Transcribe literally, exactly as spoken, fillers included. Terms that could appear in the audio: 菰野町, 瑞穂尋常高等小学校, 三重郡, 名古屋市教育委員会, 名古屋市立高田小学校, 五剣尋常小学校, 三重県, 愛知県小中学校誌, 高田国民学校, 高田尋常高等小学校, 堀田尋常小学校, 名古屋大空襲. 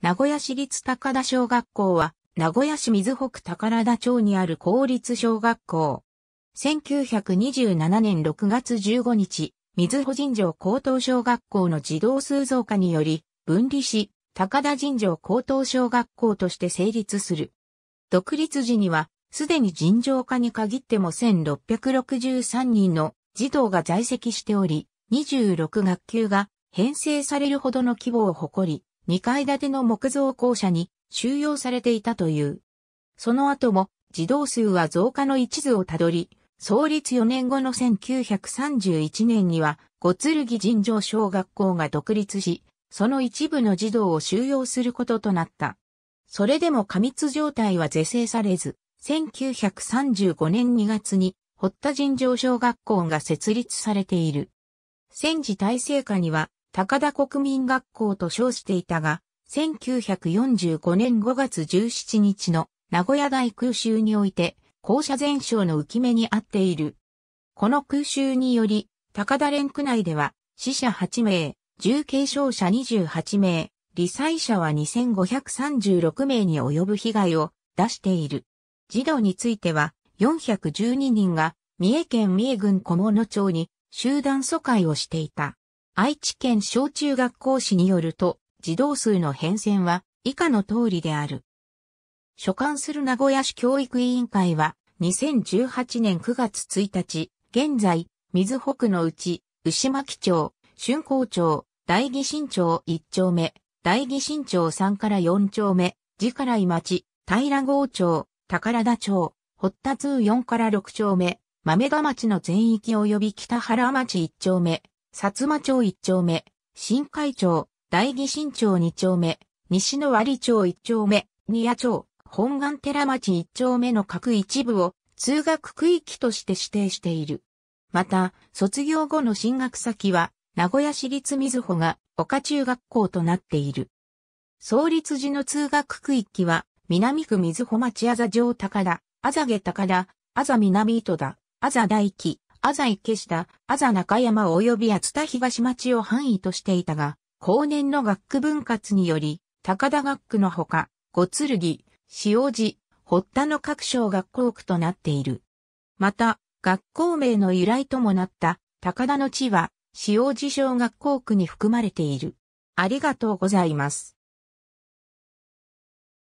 名古屋市立高田小学校は、名古屋市瑞穂区宝田町にある公立小学校。せんきゅうひゃくにじゅうななねんろくがつじゅうごにち、瑞穂尋常高等小学校の児童数増加により、分離し、高田尋常高等小学校として成立する。独立時には、すでに尋常科に限ってもせんろっぴゃくろくじゅうさんにんの児童が在籍しており、にじゅうろくがっきゅうが編成されるほどの規模を誇り、にかいだての木造校舎に収容されていたという。その後も児童数は増加の一途をたどり、創立よねんごのせんきゅうひゃくさんじゅういちねんには五剣尋常小学校が独立し、その一部の児童を収容することとなった。それでも過密状態は是正されず、せんきゅうひゃくさんじゅうごねんにがつに堀田尋常小学校が設立されている。戦時体制下には、高田国民学校と称していたが、せんきゅうひゃくよんじゅうごねんごがつじゅうしちにちの名古屋大空襲において、校舎全焼の浮き目にあっている。この空襲により、高田連区内では、死者はちめい、重軽傷者にじゅうはちめい、罹災者はにせんごひゃくさんじゅうろくめいに及ぶ被害を出している。児童については、よんひゃくじゅうににんが、三重県三重郡菰野町に集団疎開をしていた。愛知県小中学校誌によると、児童数の変遷は以下の通りである。所管する名古屋市教育委員会は、にせんじゅうはちねんくがつついたち、現在、瑞穂区のうち、牛巻町、春光町、大義新町いっちょうめ、大義新町さんからよんちょうめ、次から井町、平郷町、宝田町、堀田通よんからろくちょうめ、豆田町の全域及び北原町いっちょうめ、薩摩町いっちょうめ、新海町、大義新町にちょうめ、西の割町いっちょうめ、仁屋町、本願寺町いっちょうめの各一部を通学区域として指定している。また、卒業後の進学先は、名古屋市立瑞穂が岡中学校となっている。創立時の通学区域は、南区瑞穂町あざ上高田、あざ下高田、あざ南糸田、あざ大木。あざ池下、あざ中山及び熱田東町を範囲としていたが、後年の学区分割により、高田学区のほか、五剣、塩路、堀田の各小学校区となっている。また、学校名の由来ともなった、高田の地は、塩路小学校区に含まれている。ありがとうございます。